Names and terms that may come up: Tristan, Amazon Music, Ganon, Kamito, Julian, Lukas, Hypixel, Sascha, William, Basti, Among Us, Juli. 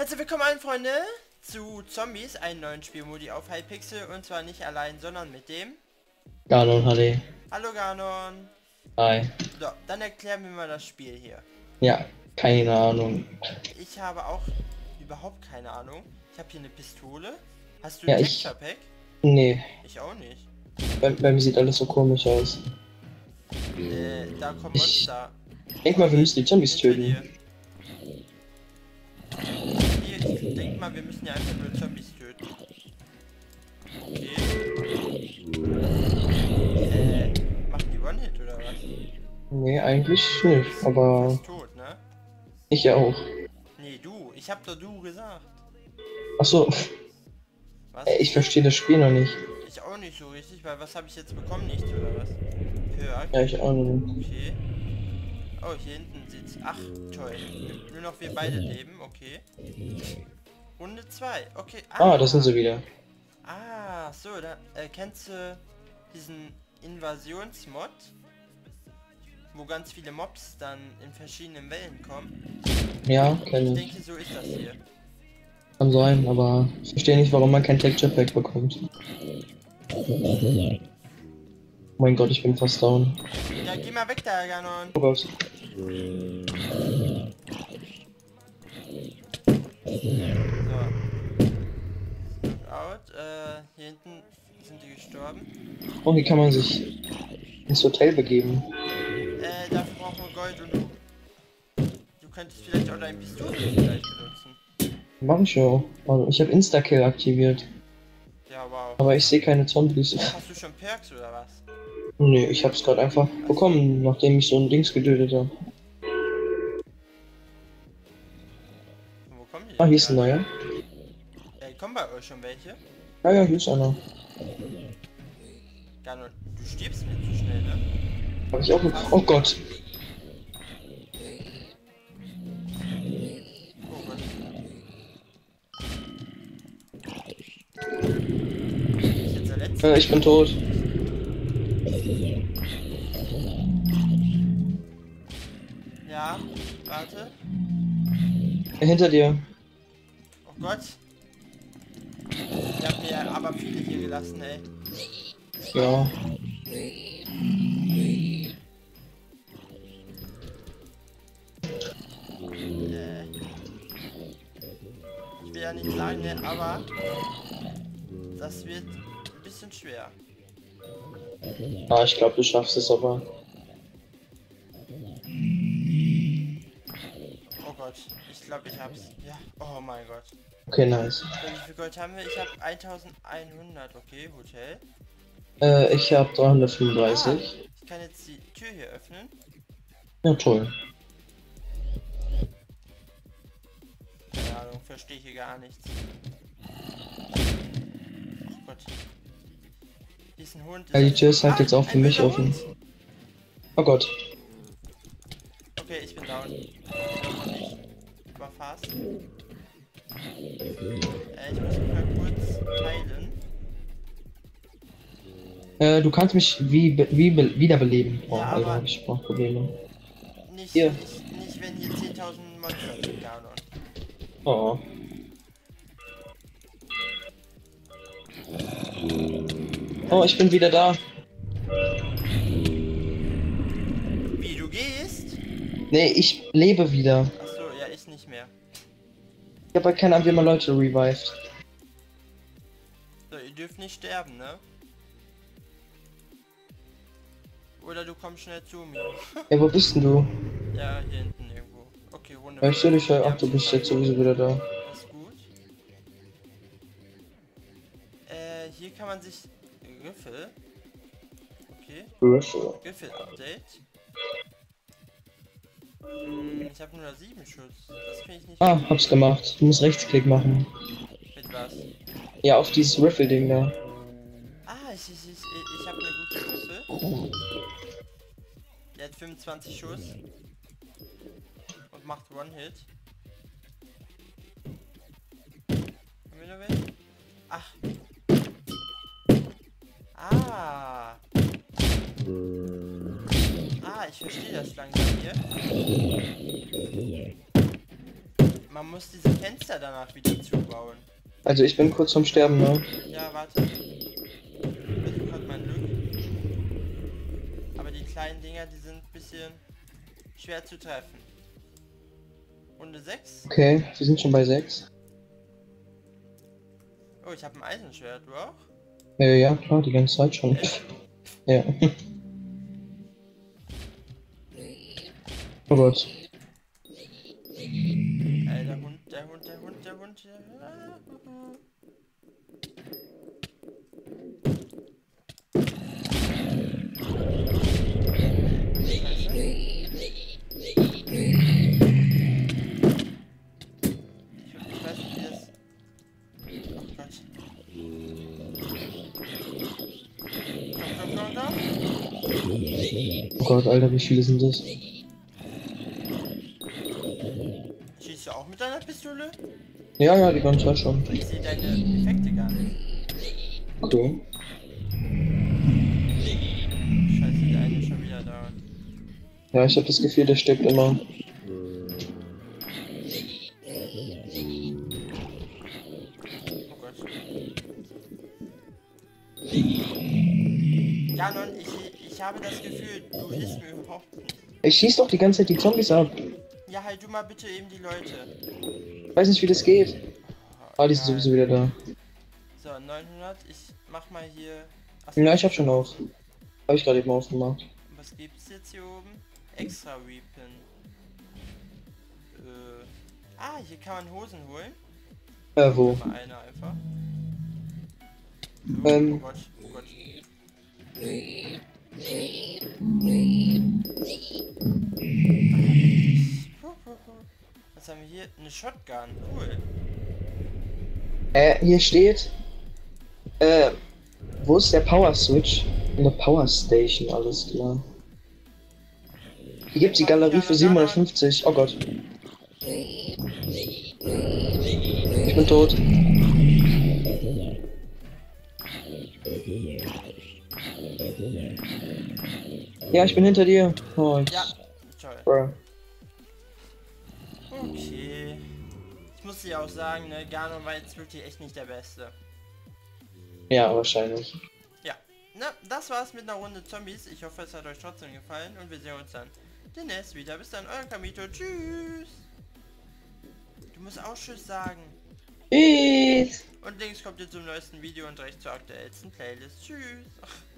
Herzlich willkommen allen Freunde zu Zombies, einen neuen Spielmodi auf Hypixel, und zwar nicht allein, sondern mit dem Ganon HD. Hallo Ganon. Hi. So, dann erklären wir mal das Spiel hier. Ja, keine Ahnung. Ich habe auch überhaupt keine Ahnung. Ich habe hier eine Pistole. Hast du ein Texture Pack? Nee. Ich auch nicht. Bei mir sieht alles so komisch aus. Da kommen Monster. Ich denk mal, wir müssen die Zombies töten. Ich denk mal, wir müssen ja einfach nur Zombies töten. Okay. Machen die One-Hit oder was? Nee, eigentlich nicht, aber... Du bist tot, ne? Ich ja auch. Nee, du. Ich hab doch du gesagt. Achso. Was? Ich verstehe das Spiel noch nicht. Ich auch nicht so richtig, weil was habe ich jetzt bekommen? Nichts oder was? Perk. Ja, ich auch nicht. Okay. Oh, hier hinten sitzt. Ach, toll. Nur noch wir beide leben, okay. Runde 2, okay. Ah, das sind sie wieder. Ah, so, da kennst du diesen Invasionsmod, wo ganz viele Mobs dann in verschiedenen Wellen kommen. Ja, kenn ich. Ich denke, so ist das hier. Kann sein, aber ich verstehe nicht, warum man kein Texture Pack bekommt. Oh mein Gott, ich bin fast down. Ja, geh mal weg da, Ganon. Oh Gott. So, out. Hier hinten sind die gestorben. Oh, wie kann man sich ins Hotel begeben? Dafür brauchen wir Gold, und du könntest vielleicht auch deine Pistole vielleicht benutzen. Mach ich auch. Also, ich habe Instakill aktiviert. Ja, wow. Aber ich sehe keine Zombies. Hast du schon Perks oder was? Nee, ich hab's gerade einfach bekommen, nachdem ich so ein Dings getötet habe. Wo kommen die? Ah, hier ist ein neuer. Ey, kommen bei euch schon welche? Ja, ja, hier ist einer. Ganon, du stirbst mir zu schnell, ne? Hab ich auch bekommen. Oh Gott! Oh Gott. Ist jetzt der letzte? Ja, ich bin tot. Ja, warte. Hinter dir. Oh Gott. Ich hab mir aber viele hier gelassen, ey. Ja. Ich will ja nicht sagen, aber das wird ein bisschen schwer. Ah, ich glaube, du schaffst es aber. Oh Gott, ich glaube, ich hab's. Ja, oh mein Gott. Okay, nice. Wie viel Gold haben wir? Ich habe 1100, okay, Hotel. Ich habe 335. Ah, ich kann jetzt die Tür hier öffnen. Ja, toll. Keine Ahnung, verstehe hier gar nichts. Oh Gott. Hund, ja, die Tür ist halt jetzt auch für mich offen. Hund. Oh Gott. Okay, ich bin down. Ich war fast. Ich muss mich mal kurz heilen. Du kannst mich wiederbeleben. Oh, ja, Alter, ich brauch Probleme. Nicht wenn hier 10.000 Monster sind, Ganon. Oh. Oh, ich bin wieder da. Wie, du gehst? Nee, ich lebe wieder. Achso, ja, ich nicht mehr. Ich habe keine Ahnung, wie man Leute revived. So, ihr dürft nicht sterben, ne? Oder du kommst schnell zu mir. Ja, wo bist denn du? Ja, hier hinten irgendwo. Okay, wunderbar. Ja, ich stell dich vor, ach, du bist jetzt sowieso wieder da. Alles gut. Hier kann man sich... Griffel. Okay. Griffel-Update. Ich habe nur noch 7 Schutz. Das finde ich nicht. Ah, hab's gemacht. Du musst Rechtsklick machen. Mit was? Ja, auf dieses Riffel-Ding da. Ah, ich habe eine gute Griffel. Oh. Der hat 25 Schuss. Und macht One-Hit. Haben wir noch welche? Ach. Ah. Ah, ich verstehe das langsam hier. man muss diese Fenster danach wieder zubauen. Also ich bin kurz vorm Sterben, ne? Ja, warte. Ich versuche halt mein Glück. Aber die kleinen Dinger, die sind ein bisschen schwer zu treffen. Runde 6? Okay, wir sind schon bei 6. Oh, ich habe ein Eisenschwert, du auch? Ja, klar, die ganze Zeit schon. Echt? Ja. Oh Gott. Alter, der Hund. Oh Gott, Alter, wie viele sind das? Schießt du auch mit deiner Pistole? Ja, die ganze Zeit schon. Ich sehe deine Effekte gar nicht. Okay. Scheiße, der eine ist schon wieder da. Ja, ich habe das Gefühl, der stirbt immer. Ganon, ich habe das Gefühl, du hilfst mir überhaupt nicht. Ich schieß doch die ganze Zeit die Zombies ab. Ja, halt du mal bitte eben die Leute. Ich weiß nicht, wie das geht. Oh, die sind sowieso wieder da. So, 900, ich mach mal hier... Achso, ja, ich hab schon auf. Hab ich gerade eben aufgemacht. Was gibt's jetzt hier oben? Extra Weapon. Hier kann man Hosen holen. Wo? Mal einer einfach. So, oh Gott. Was haben wir hier? Eine Shotgun, cool. Hier steht, wo ist der Power Switch? Eine Power Station, alles klar. Hier gibt's die Galerie für 750, oh Gott. Ich bin tot. Ja, ich bin hinter dir. Oh, ja, toll. Okay. Ich muss dir auch sagen, ne, Ganon war jetzt wirklich echt nicht der Beste. Ja, wahrscheinlich. Ja. Na, das war's mit einer Runde Zombies. Ich hoffe, es hat euch trotzdem gefallen und wir sehen uns dann demnächst wieder. Bis dann, euer Kamito. Tschüss. Du musst auch Tschüss sagen. Tschüss. Und links kommt ihr zum neuesten Video und rechts zur aktuellsten Playlist. Tschüss.